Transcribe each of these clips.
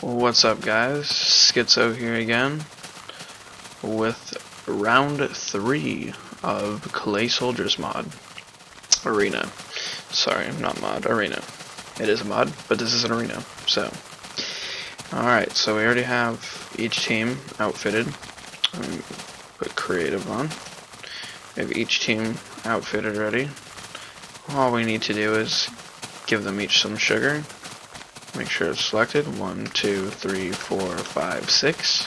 What's up, guys? Schizo here again with round 3 of Clay Soldiers mod. Arena. Sorry, not mod, arena. It is a mod, but this is an arena, so. Alright, so we already have each team outfitted. Let me put creative on. We have each team outfitted ready. All we need to do is give them each some sugar. Make sure it's selected. 1, 2, 3, 4, 5, 6.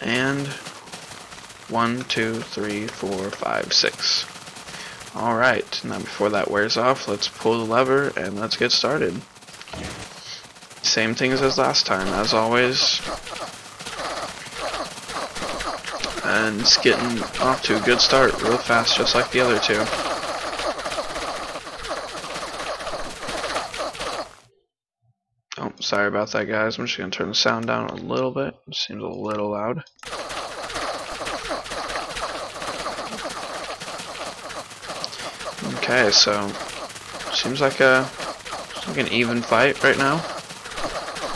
And 1, 2, 3, 4, 5, 6. Alright, now before that wears off, let's pull the lever and let's get started. Same things as last time, as always. And it's getting off to a good start, real fast, just like the other two. Oh, sorry about that, guys. I'm just going to turn the sound down a little bit. It seems a little loud. Okay, so seems like an even fight right now.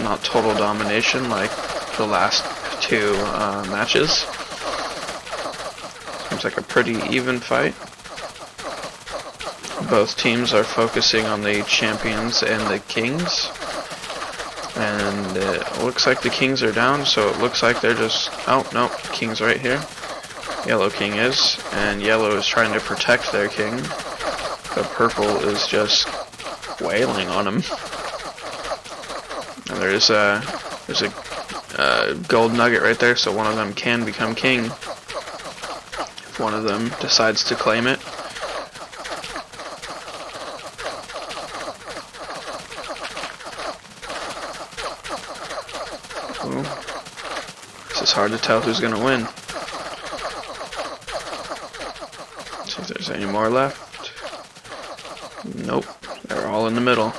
Not total domination like the last two matches. Seems like a pretty even fight. Both teams are focusing on the champions and the kings. And it looks like the kings are down, so it looks like they're just... Oh, no, king's right here. Yellow king is, and yellow is trying to protect their king. But purple is just wailing on him. And there's a gold nugget right there, so one of them can become king. If one of them decides to claim it. Ooh. This is hard to tell who's gonna win. Let's see if there's any more left. Nope, they're all in the middle.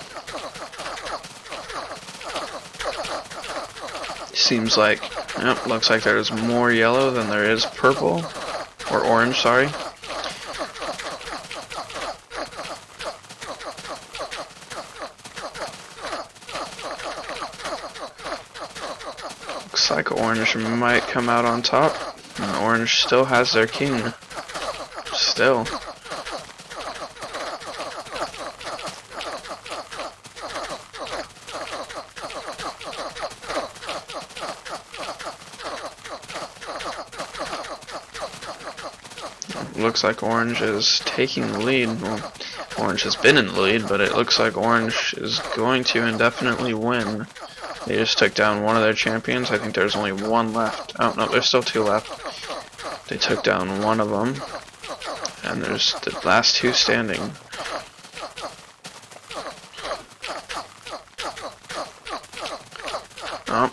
Seems like, yep, looks like there's more yellow than there is purple, or orange, sorry. Looks like orange might come out on top, and orange still has their king. Still. Looks like orange is taking the lead. Well, orange has been in the lead, but it looks like orange is going to indefinitely win. They just took down one of their champions. I think there's only one left. Oh, no, there's still two left. They took down one of them. And there's the last two standing. Oh.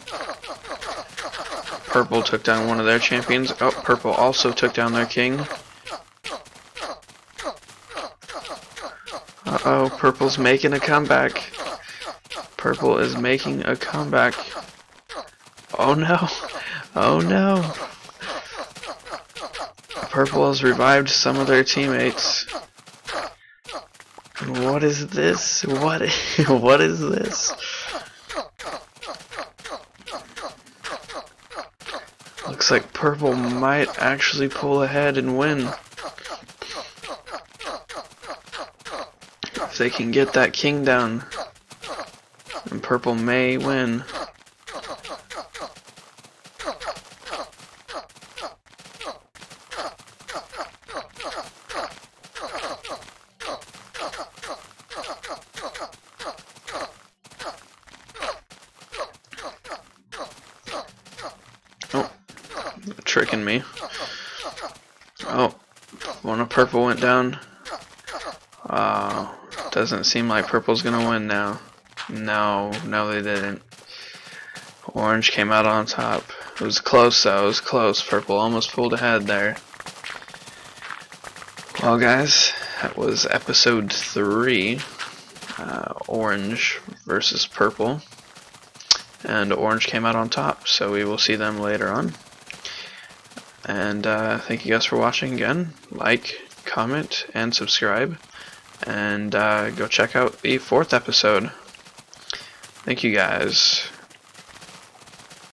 Purple took down one of their champions. Oh, purple also took down their king. Uh-oh, purple's making a comeback. Purple is making a comeback. Oh no. Oh no. Purple has revived some of their teammates. What is this? What is this? Looks like purple might actually pull ahead and win. They can get that king down, and purple may win. Oh, tricking me. Oh, one of purple went down. Doesn't seem like purple's gonna win now. No, they didn't. Orange came out on top. It was close though, it was close. Purple almost pulled ahead there. Well, guys, that was episode 3. Orange versus purple. And orange came out on top, so we will see them later on. And thank you guys for watching again. Like, comment, and subscribe. And go check out the 4th episode. Thank you guys.